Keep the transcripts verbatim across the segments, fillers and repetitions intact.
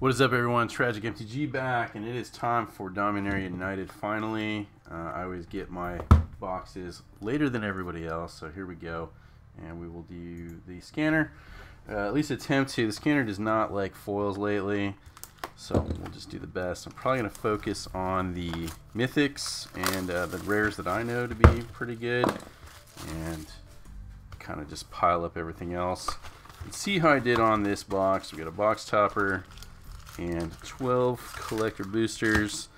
What is up, everyone? Tragic M T G back, and it is time for Dominaria United finally. Uh, I always get my boxes later than everybody else, so here we go. And we will do the scanner, uh, at least attempt to. The scanner does not like foils lately, so we'll just do the best. I'm probably going to focus on the mythics and uh, the rares that I know to be pretty good, and kind of just pile up everything else. And see how I did on this box. We got a box topper and twelve collector boosters,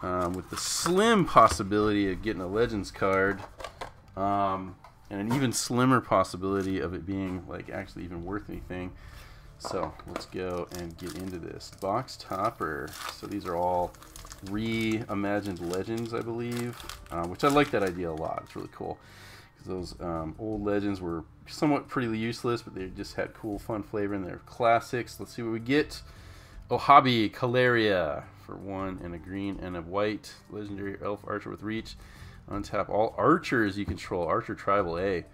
um, with the slim possibility of getting a Legends card, um, and an even slimmer possibility of it being like actually even worth anything. So let's go and get into this box topper. So these are all reimagined Legends, I believe, uh, which I like that idea a lot. It's really cool because those um, old Legends were somewhat pretty useless, but they just had cool, fun flavor, and they're classics. Let's see what we get. Ohabi Calaria for one, and a green and a white. Legendary elf archer with reach. Untap all archers you control. Archer tribal A.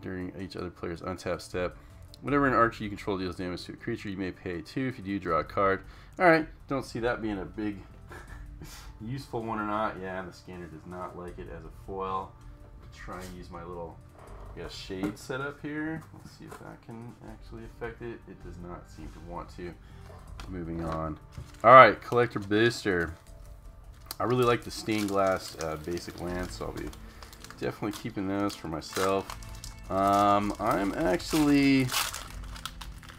During each other player's untap step, whenever an archer you control deals damage to a creature, you may pay two. If you do, draw a card. Alright, don't see that being a big useful one or not. Yeah, and the scanner does not like it as a foil. I'll try and use my little we got shade set up here. Let's see if that can actually affect it. It does not seem to want to. Moving on. All right, collector booster. I really like the stained glass uh, basic lands, so I'll be definitely keeping those for myself. Um, I'm actually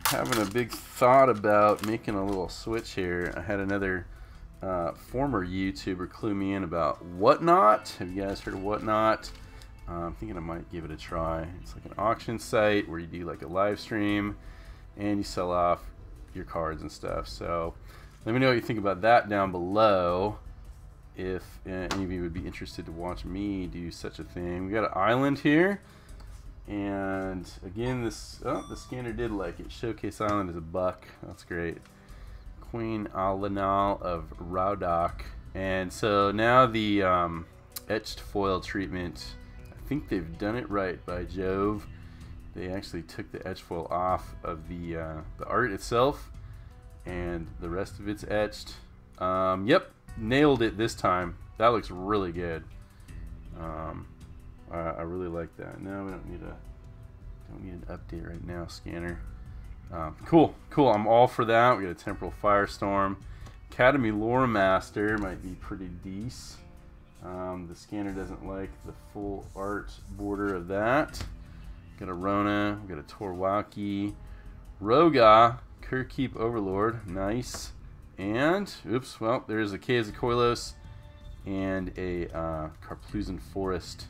having a big thought about making a little switch here. I had another uh, former YouTuber clue me in about Whatnot. Have you guys heard of Whatnot? Uh, I'm thinking I might give it a try. It's like an auction site where you do like a live stream and you sell off your cards and stuff. So let me know what you think about that down below, if any of you would be interested to watch me do such a thing. We got an island here, and again, this oh, the scanner did like it. Showcase Island is a buck. That's great. Queen Alrund of Roudak. And so now the um, etched foil treatment, I think they've done it right, by Jove. They actually took the etch foil off of the uh, the art itself, and the rest of it's etched. Um, yep, nailed it this time. That looks really good. Um, I, I really like that. No, we don't need a don't need an update right now, scanner. Um, cool, cool. I'm all for that. We got a Temporal Firestorm. Academy Lore Master might be pretty decent. Um, the scanner doesn't like the full art border of that. Got a Rona, we got a Torwaki Roga, Kirk Keep Overlord, nice. And, oops, well, there's a Caves of Koilos and a uh, Karplusan Forest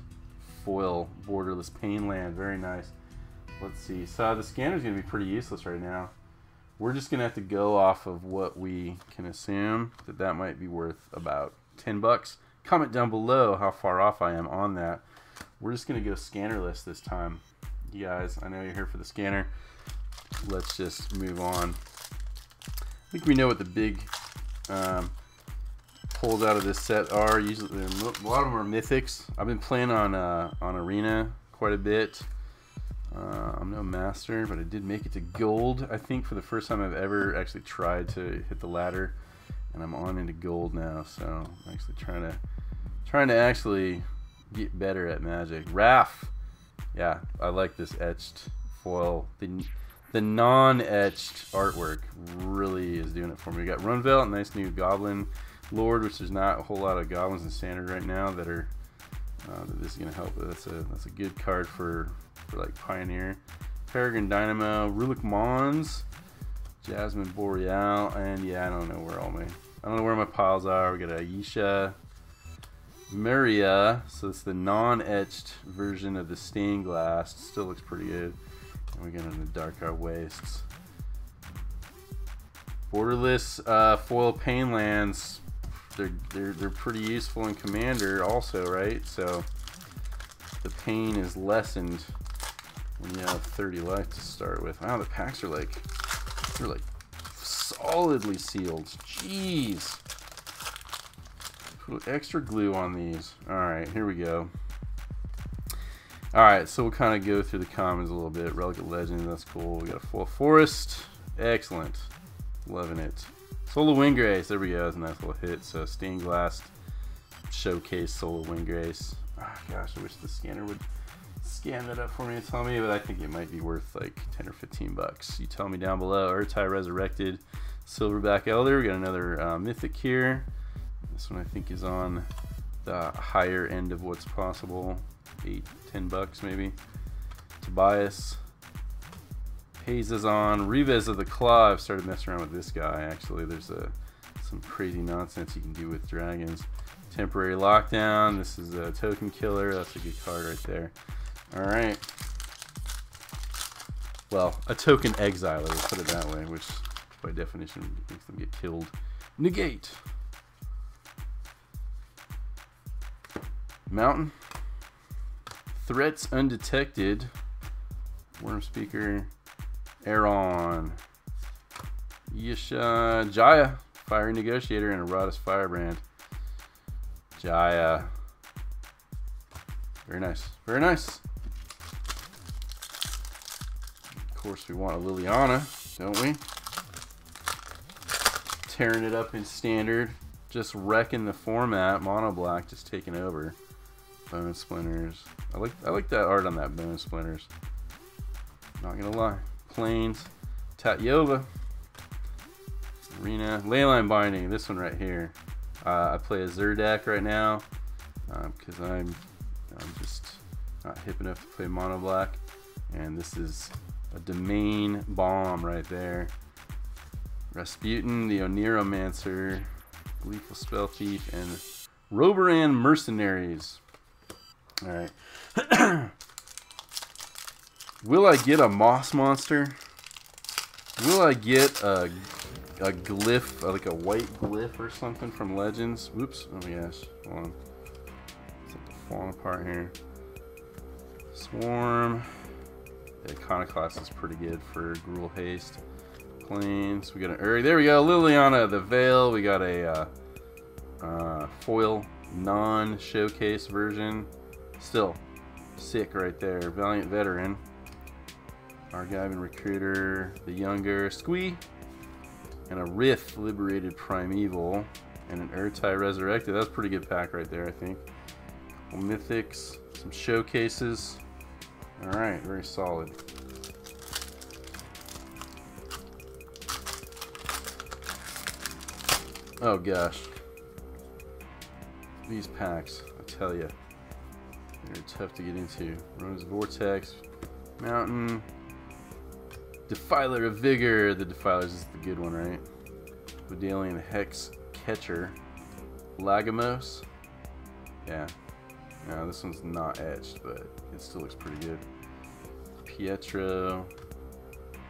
foil borderless Painland, very nice. Let's see, so the scanner's going to be pretty useless right now. We're just going to have to go off of what we can assume that that might be worth about ten bucks. Comment down below how far off I am on that. We're just going to go scannerless this time. You guys, I know you're here for the scanner. Let's just move on. I think we know what the big um, pulls out of this set are. Usually, a lot of them are mythics. I've been playing on uh, on Arena quite a bit. Uh, I'm no master, but I did make it to gold, I think, for the first time I've ever actually tried to hit the ladder, and I'm on into gold now. So I'm actually trying to trying to actually get better at Magic. Raph. Yeah, I like this etched foil. The, the non-etched artwork really is doing it for me. We got Runveil, a nice new goblin lord, which there's not a whole lot of goblins in standard right now that are uh, that this is gonna help. That's a that's a good card for, for like Pioneer. Peregrine Dynamo, Rulik Mons, Jasmine Boreal, and yeah, I don't know where all my I don't know where my piles are. We got Aisha Maria, so it's the non-etched version of the stained glass. Still looks pretty good. And we got into Dark Our Wastes. Borderless uh, foil Painlands. They're they're they're pretty useful in Commander also, right? So the pain is lessened when you have thirty life to start with. Wow, the packs are like they're like solidly sealed. Jeez. Put extra glue on these. Alright, here we go. Alright, so we'll kind of go through the commons a little bit. Relic of Legend, that's cool. We got a full forest. Excellent. Loving it. Solo Wing Grace. There we go. That's a nice little hit. So Stained Glass Showcase Solo Wing Grace. Oh, gosh, I wish the scanner would scan that up for me and tell me, but I think it might be worth like ten or fifteen bucks. You tell me down below. Ertai Resurrected, Silverback Elder. We got another uh, mythic here. This one I think is on the higher end of what's possible. Eight, ten bucks maybe. Tobias. Haze is on. Rivez of the Claw. I've started messing around with this guy actually. There's a, some crazy nonsense you can do with dragons. Temporary Lockdown. This is a token killer. That's a good card right there. All right. Well, a token exiler, let's put it that way, which by definition makes them get killed. Negate. Mountain. Threats Undetected. Worm Speaker. Aeron. Yisha. Jaya. Fiery Negotiator and a Rodus Firebrand. Jaya. Very nice. Very nice. Of course, we want a Liliana, don't we? Tearing it up in standard. Just wrecking the format. Mono black just taking over. Bone Splinters. I like I like that art on that Bone Splinters. Not gonna lie. Planes Tatyova. Arena. Leyline Binding. This one right here. Uh, I play a Zerdak right now because um, I'm, I'm just not hip enough to play mono black, and this is a domain bomb right there. Rasputin the Oneiromancer, Lethal Spell Thief, and Roberan Mercenaries. All right. Will I get a Moss Monster? Will I get a a glyph, like a white glyph or something from Legends? Whoops. Oh my gosh. Hold on. It's like falling apart here. Swarm. The Iconoclast is pretty good for Gruul Haste. Planes. We got an Uri. There we go. Liliana of the Veil. We got a uh, uh, foil non-showcase version. Still sick right there. Valiant Veteran. Argivan Recruiter. The Younger. Squee. And a Rift Liberated Primeval and an Ertai Resurrected. That's a pretty good pack right there, I think. A couple mythics, some showcases. All right, very solid. Oh gosh, these packs, I tell you, they're tough to get into. Rona's Vortex, Mountain. Defiler of Vigor. The Defiler's is the good one, right? Vidalian Hex Catcher. Lagamos. Yeah. Now this one's not etched, but it still looks pretty good. Pietro.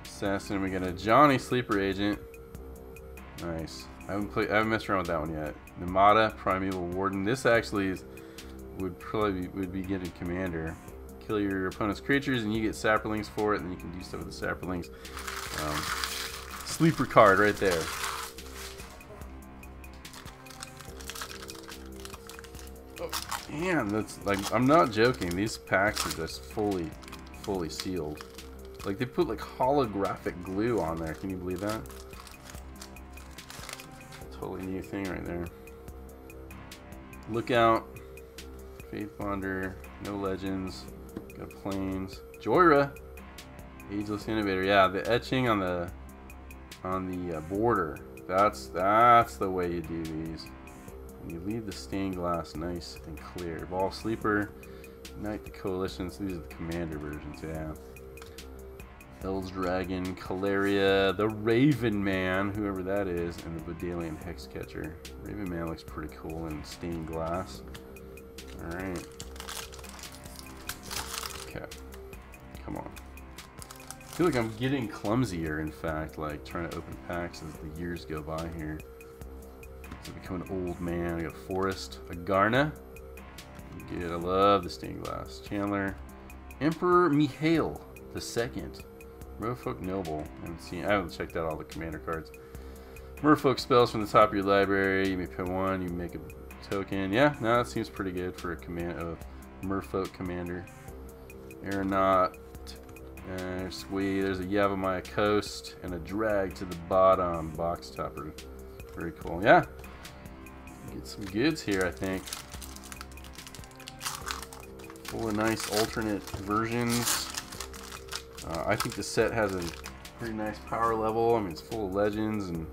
Assassin. We got a Johnny Sleeper Agent. Nice. I haven't played I haven't messed around with that one yet. Namada, Primeval Warden. This actually is, would probably be, would be getting commander. Kill your opponent's creatures and you get saplings for it, and then you can do stuff with the saplings. Um, sleeper card right there. Oh, man, that's like, I'm not joking. These packs are just fully, fully sealed. Like they put like holographic glue on there. Can you believe that? Totally new thing right there. Lookout, Faith Bonder, no Legends. Got Planes. Joyra, Ageless Innovator. Yeah, the etching on the on the uh, border. That's that's the way you do these. And you leave the stained glass nice and clear. Ball Sleeper, Knight the Coalition. So these are the commander versions. Yeah. Eld's Dragon, Calaria, the Raven Man, whoever that is, and the Vidalian Hex Catcher. Raven Man looks pretty cool in stained glass. All right. Okay, come on. I feel like I'm getting clumsier, in fact, like trying to open packs as the years go by here. So I become an old man. I got Forest, a Garna. Good, I love the stained glass. Chandler, Emperor Mihail the Second, Merfolk Noble. I haven't seen, I haven't checked out all the commander cards. Merfolk spells from the top of your library. You may put one, you make a token. Yeah, no, that seems pretty good for a command of Merfolk commander. Aeronaut, Okay, Squee, there's a Yavimaya Coast and a drag to the bottom. Box topper. Very cool. Yeah. Get some goods here, I think. Full of nice alternate versions. Uh, I think the set has a pretty nice power level. I mean, it's full of legends and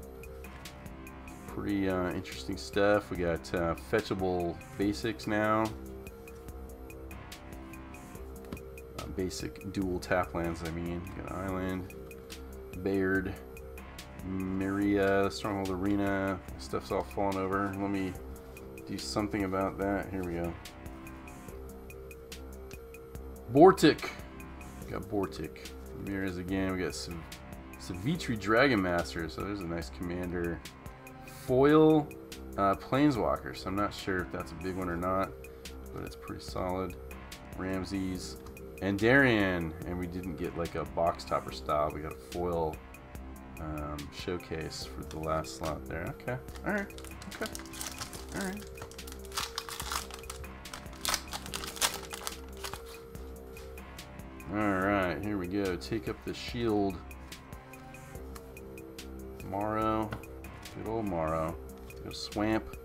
pretty uh, interesting stuff. We got uh, fetchable basics now. Uh, basic dual tap lands, I mean. We got Island, Bayard, Maria, Stronghold Arena. Stuff's all falling over. Let me do something about that. Here we go. Bortic. We got Bortic. Mirrors again. We got some Savitri Dragon Master. So there's a nice commander. Foil uh, Planeswalker, so I'm not sure if that's a big one or not, but it's pretty solid. Ramses and Darian, and we didn't get like a box topper style. We got a foil um, showcase for the last slot there. Okay, all right, okay, all right. All right, here we go. Take up the shield. Morrow. Good old Morrow. Go Swamp,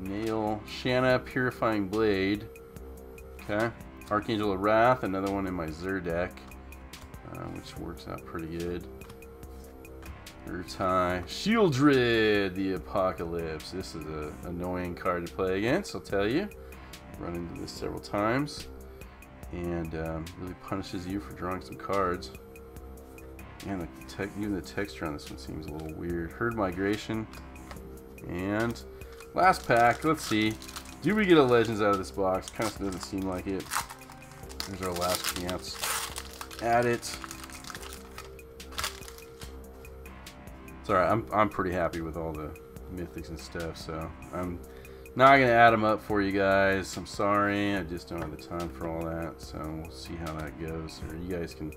Nail, Shanna, Purifying Blade. Okay. Archangel of Wrath, another one in my Xur deck, uh, which works out pretty good. Ertai, Shieldred, the Apocalypse. This is an annoying card to play against, I'll tell you. Run into this several times, and um, really punishes you for drawing some cards. And the even the texture on this one seems a little weird. Herd Migration. And last pack. Let's see. Do we get a Legends out of this box? Kind of doesn't seem like it. There's our last chance at it. It's alright. I'm, I'm pretty happy with all the mythics and stuff. So I'm not going to add them up for you guys. I'm sorry. I just don't have the time for all that. So we'll see how that goes. Or you guys can...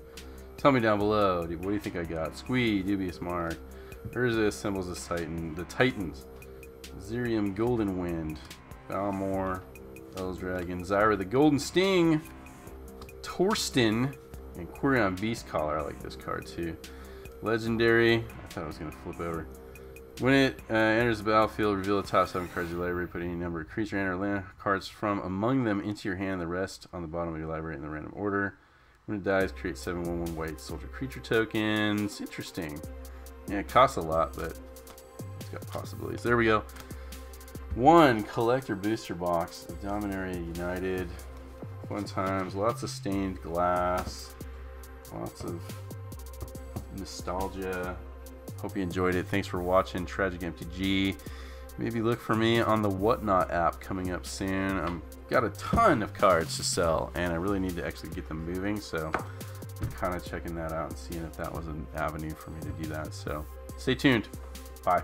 Tell me down below, what do you think I got? Squee, Dubious Mark, Urza, Symbols of Titan, the Titans, Zirium, Golden Wind, Balmor, El's Dragon, Zyra, the Golden Sting, Torsten, and Quirion Beast Collar. I like this card too. Legendary, I thought I was going to flip over. When it uh, enters the battlefield, reveal the top seven cards of your library, put any number of creature and or land cards from among them into your hand, the rest on the bottom of your library in the random order. When it dies, create seven one one white soldier creature tokens. Interesting. Yeah, it costs a lot, but it's got possibilities. There we go. One collector booster box of Dominaria United. Fun times. Lots of stained glass. Lots of nostalgia. Hope you enjoyed it. Thanks for watching Tragic M T G. Maybe look for me on the Whatnot app coming up soon. I'm got a ton of cards to sell, and I really need to actually get them moving, so I'm kind of checking that out and seeing if that was an avenue for me to do that. So stay tuned. Bye.